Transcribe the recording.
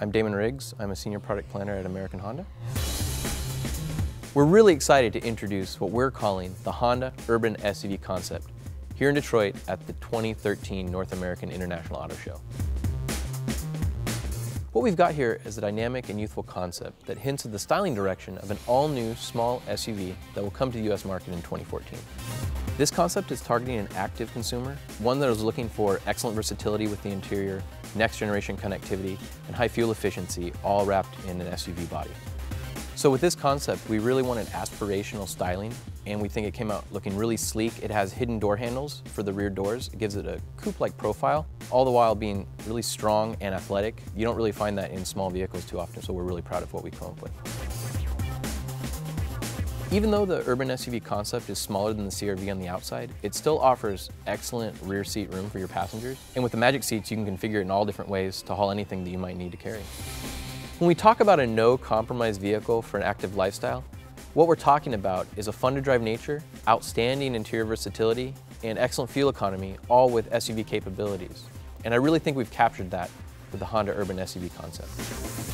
I'm Damon Riggs. I'm a senior product planner at American Honda. We're really excited to introduce what we're calling the Honda Urban SUV concept here in Detroit at the 2013 North American International Auto Show. What we've got here is a dynamic and youthful concept that hints at the styling direction of an all-new small SUV that will come to the US market in 2014. This concept is targeting an active consumer, one that is looking for excellent versatility with the interior, next-generation connectivity, and high fuel efficiency, all wrapped in an SUV body. So with this concept, we really wanted aspirational styling, and we think it came out looking really sleek. It has hidden door handles for the rear doors. It gives it a coupe-like profile, all the while being really strong and athletic. You don't really find that in small vehicles too often, so we're really proud of what we come up with. Even though the Urban SUV concept is smaller than the CR-V on the outside, it still offers excellent rear seat room for your passengers. And with the Magic Seats, you can configure it in all different ways to haul anything that you might need to carry. When we talk about a no-compromise vehicle for an active lifestyle, what we're talking about is a fun-to-drive nature, outstanding interior versatility, and excellent fuel economy, all with SUV capabilities. And I really think we've captured that with the Honda Urban SUV concept.